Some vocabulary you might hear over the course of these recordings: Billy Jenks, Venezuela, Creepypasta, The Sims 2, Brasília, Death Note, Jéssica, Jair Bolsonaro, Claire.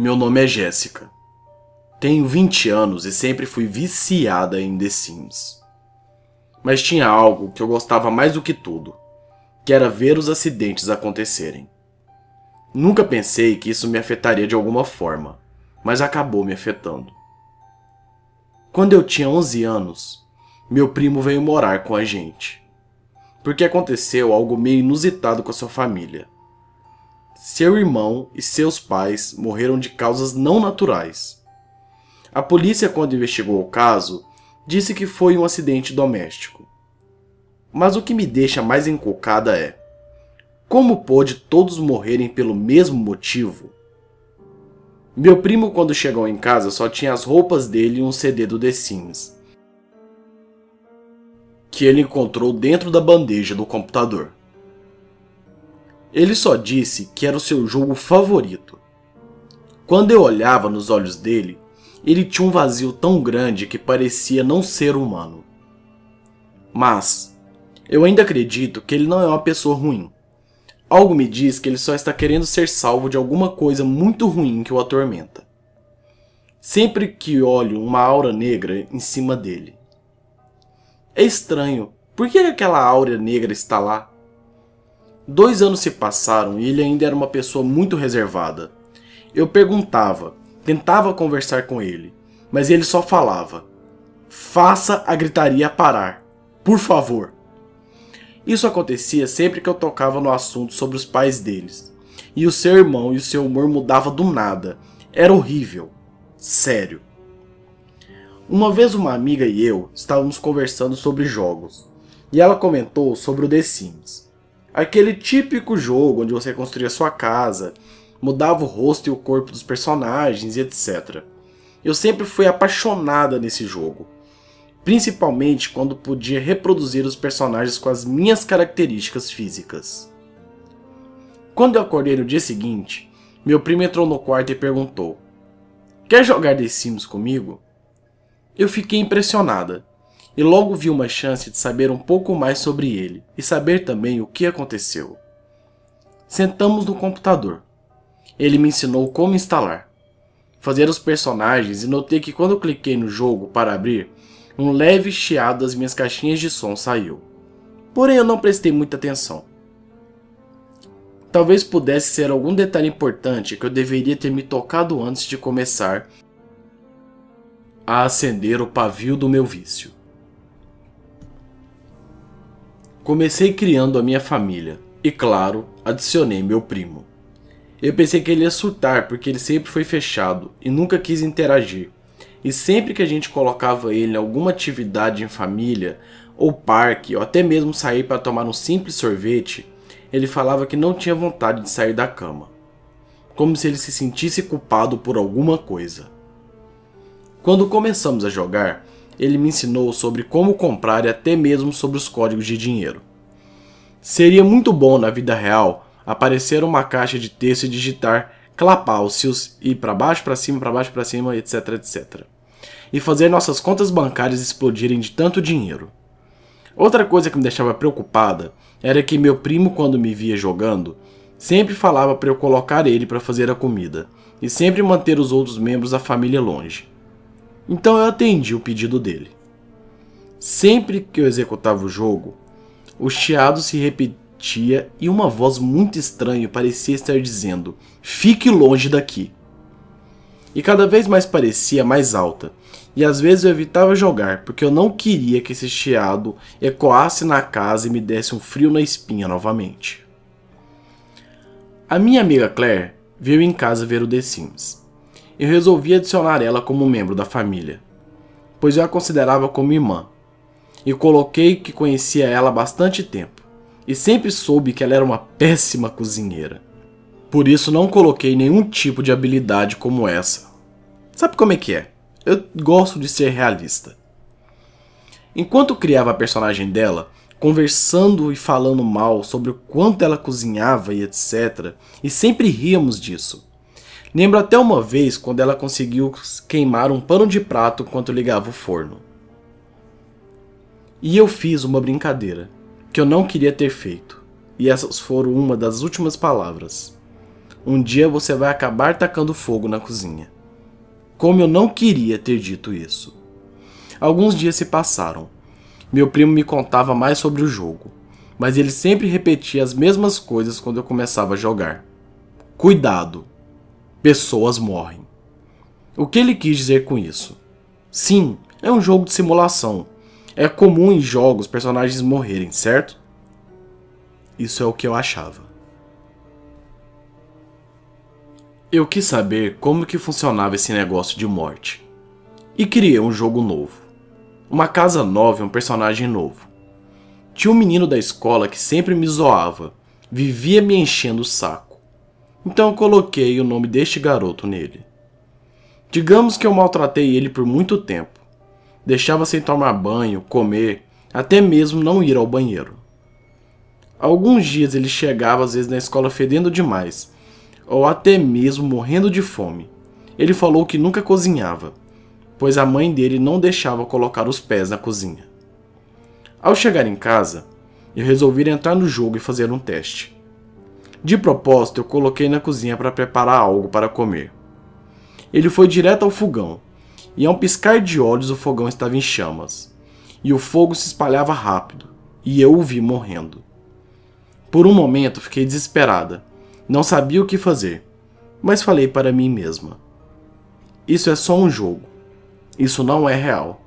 Meu nome é Jéssica. Tenho 20 anos e sempre fui viciada em The Sims. Mas tinha algo que eu gostava mais do que tudo, que era ver os acidentes acontecerem. Nunca pensei que isso me afetaria de alguma forma, mas acabou me afetando. Quando eu tinha 11 anos, meu primo veio morar com a gente, porque aconteceu algo meio inusitado com a sua família. Seu irmão e seus pais morreram de causas não naturais. A polícia, quando investigou o caso, disse que foi um acidente doméstico. Mas o que me deixa mais encucada é: como pôde todos morrerem pelo mesmo motivo? Meu primo, quando chegou em casa, só tinha as roupas dele e um CD do The Sims, que ele encontrou dentro da bandeja do computador. Ele só disse que era o seu jogo favorito. Quando eu olhava nos olhos dele, ele tinha um vazio tão grande que parecia não ser humano. Mas eu ainda acredito que ele não é uma pessoa ruim. Algo me diz que ele só está querendo ser salvo de alguma coisa muito ruim que o atormenta. Sempre que olho, uma aura negra em cima dele. É estranho, por que aquela aura negra está lá? 2 anos se passaram e ele ainda era uma pessoa muito reservada. Eu perguntava, tentava conversar com ele, mas ele só falava: "Faça a gritaria parar, por favor." Isso acontecia sempre que eu tocava no assunto sobre os pais deles. E o seu irmão e o seu humor mudava do nada. Era horrível. Sério. Uma vez uma amiga e eu estávamos conversando sobre jogos. E ela comentou sobre o The Sims. Aquele típico jogo onde você construía sua casa, mudava o rosto e o corpo dos personagens e etc. Eu sempre fui apaixonada nesse jogo, principalmente quando podia reproduzir os personagens com as minhas características físicas. Quando eu acordei no dia seguinte, meu primo entrou no quarto e perguntou: "Quer jogar The Sims comigo?" Eu fiquei impressionada, e logo vi uma chance de saber um pouco mais sobre ele, e saber também o que aconteceu. Sentamos no computador. Ele me ensinou como instalar, fazer os personagens, e notei que quando eu cliquei no jogo para abrir, um leve chiado das minhas caixinhas de som saiu. Porém, eu não prestei muita atenção. Talvez pudesse ser algum detalhe importante que eu deveria ter me tocado antes de começar a acender o pavio do meu vício. Comecei criando a minha família e, claro, adicionei meu primo. Eu pensei que ele ia surtar porque ele sempre foi fechado e nunca quis interagir. E sempre que a gente colocava ele em alguma atividade em família, ou parque, ou até mesmo sair para tomar um simples sorvete, ele falava que não tinha vontade de sair da cama, como se ele se sentisse culpado por alguma coisa. Quando começamos a jogar, ele me ensinou sobre como comprar e até mesmo sobre os códigos de dinheiro. Seria muito bom na vida real aparecer uma caixa de texto e digitar Clapálcios e para baixo, para cima, etc, etc. E fazer nossas contas bancárias explodirem de tanto dinheiro. Outra coisa que me deixava preocupada era que meu primo, quando me via jogando, sempre falava para eu colocar ele para fazer a comida e sempre manter os outros membros da família longe. Então eu atendi o pedido dele. Sempre que eu executava o jogo, o chiado se repetia e uma voz muito estranha parecia estar dizendo: "Fique longe daqui." E cada vez mais parecia mais alta, e às vezes eu evitava jogar porque eu não queria que esse chiado ecoasse na casa e me desse um frio na espinha novamente. A minha amiga Claire veio em casa ver o The Sims. Eu resolvi adicionar ela como membro da família, pois eu a considerava como irmã, e coloquei que conhecia ela há bastante tempo. E sempre soube que ela era uma péssima cozinheira. Por isso não coloquei nenhum tipo de habilidade como essa. Sabe como é que é? Eu gosto de ser realista. Enquanto criava a personagem dela, conversando e falando mal sobre o quanto ela cozinhava e etc. E sempre ríamos disso. Lembro até uma vez quando ela conseguiu queimar um pano de prato enquanto ligava o forno. E eu fiz uma brincadeira que eu não queria ter feito, e essas foram uma das últimas palavras. um dia você vai acabar tacando fogo na cozinha. Como eu não queria ter dito isso. Alguns dias se passaram. Meu primo me contava mais sobre o jogo, mas ele sempre repetia as mesmas coisas quando eu começava a jogar. Cuidado! Pessoas morrem. O que ele quis dizer com isso? Sim, é um jogo de simulação. É comum em jogos personagens morrerem, certo? Isso é o que eu achava. Eu quis saber como que funcionava esse negócio de morte. E criei um jogo novo. Uma casa nova e um personagem novo. Tinha um menino da escola que sempre me zoava. Vivia me enchendo o saco. Então eu coloquei o nome deste garoto nele. Digamos que eu maltratei ele por muito tempo. Deixava sem tomar banho, comer, até mesmo não ir ao banheiro. Alguns dias ele chegava às vezes na escola fedendo demais, ou até mesmo morrendo de fome. Ele falou que nunca cozinhava, pois a mãe dele não deixava colocar os pés na cozinha. Ao chegar em casa, eu resolvi entrar no jogo e fazer um teste. De propósito, eu coloquei na cozinha para preparar algo para comer. Ele foi direto ao fogão, e a um piscar de olhos o fogão estava em chamas, e o fogo se espalhava rápido, e eu o vi morrendo. Por um momento fiquei desesperada, não sabia o que fazer, mas falei para mim mesma. Isso é só um jogo, isso não é real.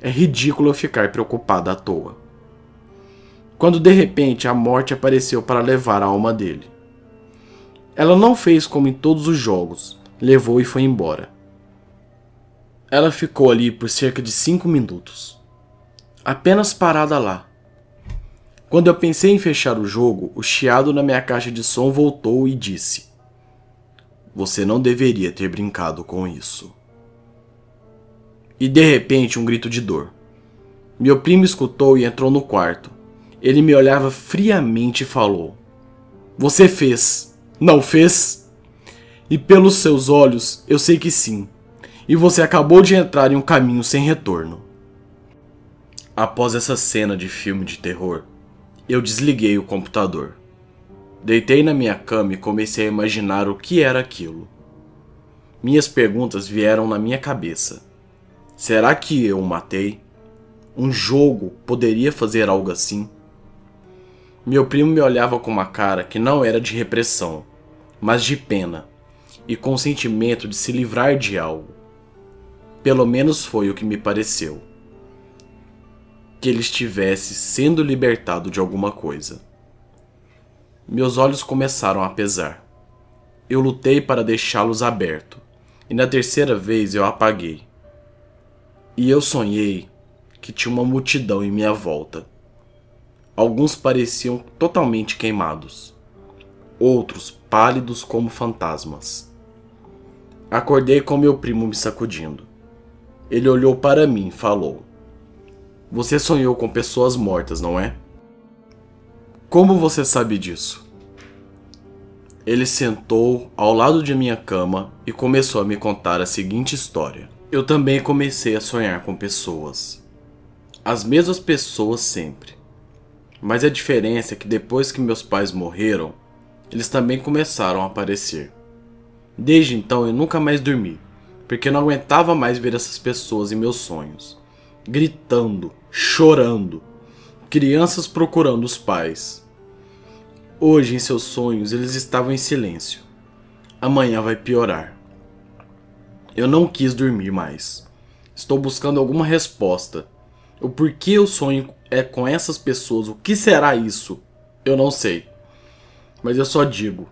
É ridículo eu ficar preocupada à toa. Quando de repente a morte apareceu para levar a alma dele. Ela não fez como em todos os jogos, levou e foi embora. Ela ficou ali por cerca de 5 minutos, apenas parada lá. Quando eu pensei em fechar o jogo, o chiado na minha caixa de som voltou e disse: "Você não deveria ter brincado com isso." E de repente um grito de dor. Meu primo escutou e entrou no quarto. Ele me olhava friamente e falou: "Você fez, não fez? E pelos seus olhos, eu sei que sim. E você acabou de entrar em um caminho sem retorno." Após essa cena de filme de terror, eu desliguei o computador. Deitei na minha cama e comecei a imaginar o que era aquilo. Minhas perguntas vieram na minha cabeça. Será que eu o matei? Um jogo poderia fazer algo assim? Meu primo me olhava com uma cara que não era de repressão, mas de pena, e com o sentimento de se livrar de algo. Pelo menos foi o que me pareceu. Que ele estivesse sendo libertado de alguma coisa. Meus olhos começaram a pesar. Eu lutei para deixá-los abertos, e na terceira vez eu apaguei. E eu sonhei que tinha uma multidão em minha volta. Alguns pareciam totalmente queimados, outros pálidos como fantasmas. Acordei com meu primo me sacudindo. Ele olhou para mim e falou: "Você sonhou com pessoas mortas, não é? Como você sabe disso?" Ele sentou ao lado de minha cama e começou a me contar a seguinte história. Eu também comecei a sonhar com pessoas. As mesmas pessoas sempre. Mas a diferença é que depois que meus pais morreram, eles também começaram a aparecer. Desde então eu nunca mais dormi, porque eu não aguentava mais ver essas pessoas em meus sonhos. Gritando, chorando, crianças procurando os pais. Hoje, em seus sonhos, eles estavam em silêncio. Amanhã vai piorar. Eu não quis dormir mais. Estou buscando alguma resposta. O porquê eu sonho é com essas pessoas, o que será isso? Eu não sei. Mas eu só digo,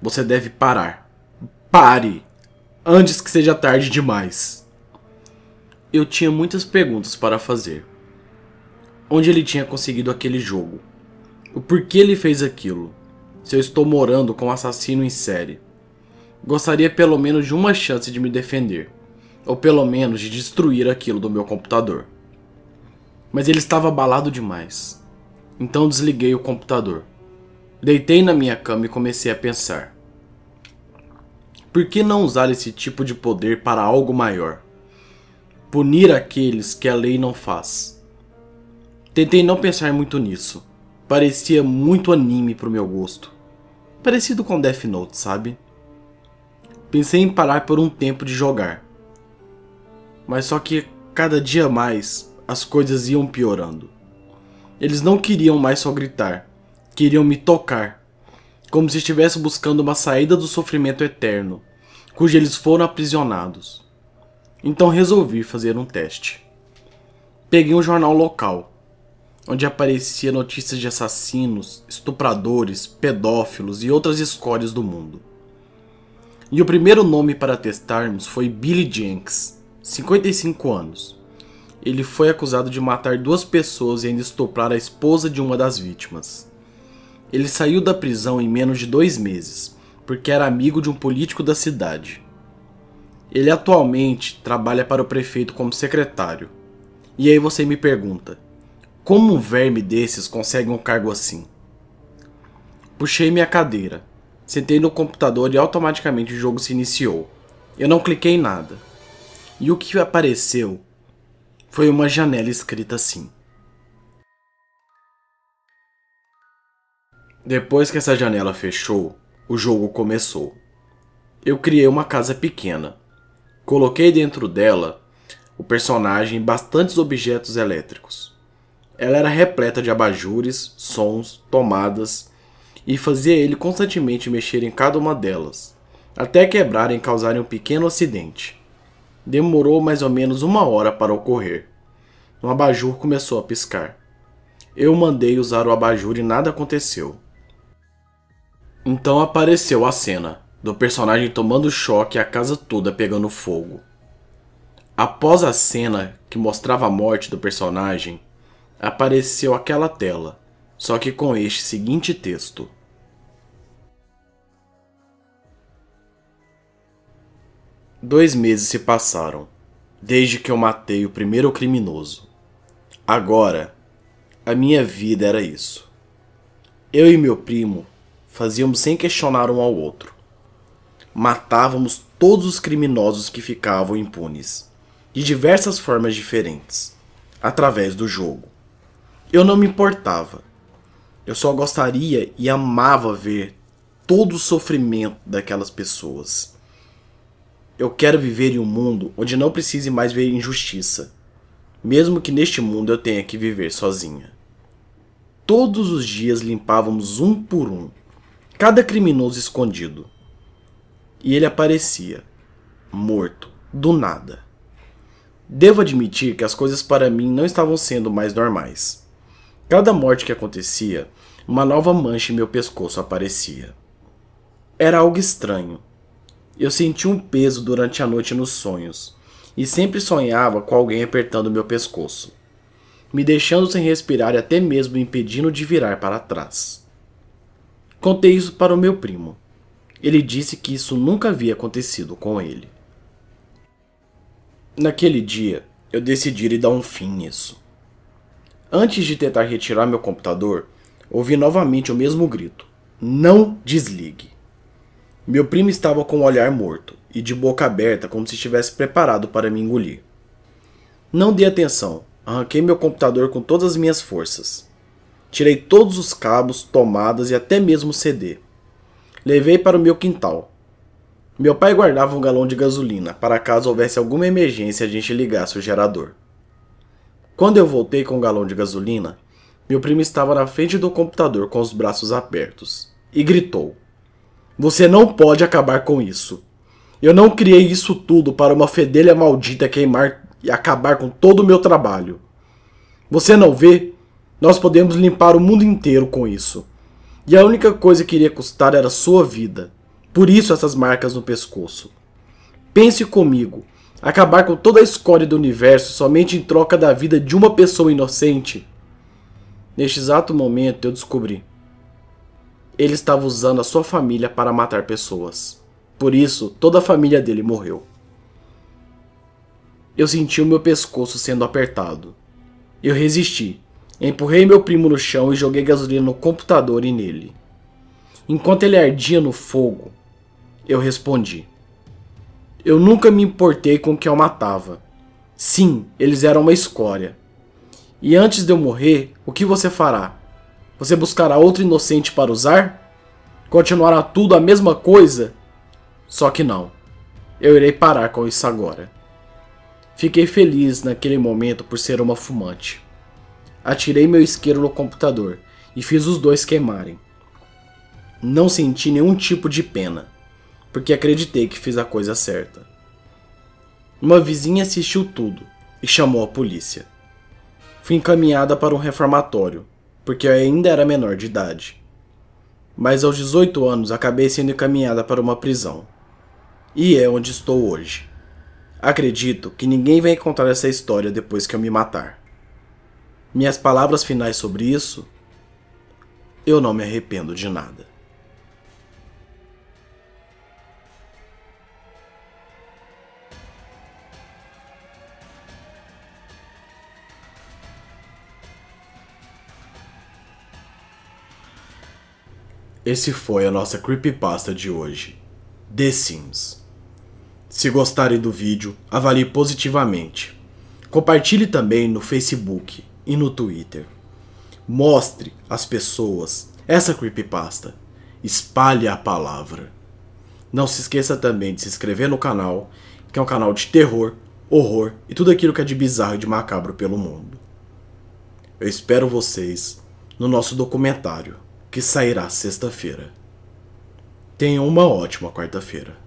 você deve parar. Pare! Antes que seja tarde demais. Eu tinha muitas perguntas para fazer. Onde ele tinha conseguido aquele jogo? O porquê ele fez aquilo? Se eu estou morando com um assassino em série? Gostaria pelo menos de uma chance de me defender, ou pelo menos de destruir aquilo do meu computador. Mas ele estava abalado demais. Então desliguei o computador. Deitei na minha cama e comecei a pensar. Por que não usar esse tipo de poder para algo maior? Punir aqueles que a lei não faz. Tentei não pensar muito nisso. Parecia muito anime para o meu gosto. parecido com Death Note, sabe? Pensei em parar por um tempo de jogar, mas só que cada dia mais as coisas iam piorando. Eles não queriam mais só gritar, queriam me tocar, como se estivesse buscando uma saída do sofrimento eterno, cujo eles foram aprisionados. Então resolvi fazer um teste. Peguei um jornal local, onde aparecia notícias de assassinos, estupradores, pedófilos e outras escórias do mundo. E o primeiro nome para testarmos foi Billy Jenks, 55 anos. Ele foi acusado de matar 2 pessoas e ainda estuprar a esposa de uma das vítimas. Ele saiu da prisão em menos de 2 meses, porque era amigo de um político da cidade. Ele atualmente trabalha para o prefeito como secretário. E aí você me pergunta, como um verme desses consegue um cargo assim? Puxei minha cadeira, sentei no computador e automaticamente o jogo se iniciou. Eu não cliquei em nada. E o que apareceu foi uma janela escrita assim. Depois que essa janela fechou, o jogo começou. Eu criei uma casa pequena. Coloquei dentro dela o personagem e bastantes objetos elétricos. Ela era repleta de abajures, sons, tomadas, e fazia ele constantemente mexer em cada uma delas, até quebrarem e causarem um pequeno acidente. Demorou mais ou menos 1 hora para ocorrer. Um abajur começou a piscar. Eu mandei usar o abajur e nada aconteceu. Então apareceu a cena do personagem tomando choque e a casa toda pegando fogo. Após a cena que mostrava a morte do personagem, apareceu aquela tela, só que com este seguinte texto. "2 meses se passaram, desde que eu matei o primeiro criminoso. Agora, a minha vida era isso. Eu e meu primo fazíamos sem questionar um ao outro. Matávamos todos os criminosos que ficavam impunes, de diversas formas diferentes, através do jogo. Eu não me importava. Eu só gostaria e amava ver todo o sofrimento daquelas pessoas. Eu quero viver em um mundo onde não precise mais ver injustiça, mesmo que neste mundo eu tenha que viver sozinha. Todos os dias limpávamos um por um, cada criminoso escondido. E ele aparecia, morto, do nada. Devo admitir que as coisas para mim não estavam sendo mais normais. Cada morte que acontecia, uma nova mancha em meu pescoço aparecia. Era algo estranho. Eu senti um peso durante a noite nos sonhos, e sempre sonhava com alguém apertando meu pescoço, me deixando sem respirar e até mesmo impedindo de virar para trás. Contei isso para o meu primo. Ele disse que isso nunca havia acontecido com ele. Naquele dia, eu decidi dar um fim nisso. Antes de tentar retirar meu computador, ouvi novamente o mesmo grito. Não desligue. Meu primo estava com o olhar morto e de boca aberta como se estivesse preparado para me engolir. Não dei atenção. Arranquei meu computador com todas as minhas forças. Tirei todos os cabos, tomadas e até mesmo o CD. Levei para o meu quintal. Meu pai guardava um galão de gasolina, para caso houvesse alguma emergência a gente ligasse o gerador. Quando eu voltei com o galão de gasolina, meu primo estava na frente do computador com os braços abertos, e gritou. Você não pode acabar com isso. Eu não criei isso tudo para uma fedelha maldita queimar e acabar com todo o meu trabalho. Você não vê? Nós podemos limpar o mundo inteiro com isso. E a única coisa que iria custar era a sua vida. Por isso essas marcas no pescoço. Pense comigo, acabar com toda a escória do universo somente em troca da vida de uma pessoa inocente? Neste exato momento eu descobri. Ele estava usando a sua família para matar pessoas. Por isso, toda a família dele morreu. Eu senti o meu pescoço sendo apertado. Eu resisti. Empurrei meu primo no chão e joguei gasolina no computador e nele. Enquanto ele ardia no fogo, eu respondi. Eu nunca me importei com o que eu matava. Sim, eles eram uma escória. E antes de eu morrer, o que você fará? Você buscará outro inocente para usar? Continuará tudo a mesma coisa? Só que não. Eu irei parar com isso agora. Fiquei feliz naquele momento por ser uma fumante. Atirei meu isqueiro no computador e fiz os dois queimarem. Não senti nenhum tipo de pena, porque acreditei que fiz a coisa certa. Uma vizinha assistiu tudo e chamou a polícia. Fui encaminhada para um reformatório, porque eu ainda era menor de idade. Mas aos 18 anos acabei sendo encaminhada para uma prisão. E é onde estou hoje. Acredito que ninguém vai contar essa história depois que eu me matar. Minhas palavras finais sobre isso? Eu não me arrependo de nada. Esse foi a nossa Creepypasta de hoje, The Sims. Se gostarem do vídeo, avalie positivamente. Compartilhe também no Facebook e no Twitter. Mostre às pessoas essa Creepypasta. Espalhe a palavra. Não se esqueça também de se inscrever no canal, que é um canal de terror, horror e tudo aquilo que é de bizarro e de macabro pelo mundo. Eu espero vocês no nosso documentário, que sairá sexta-feira. Tenham uma ótima quarta-feira.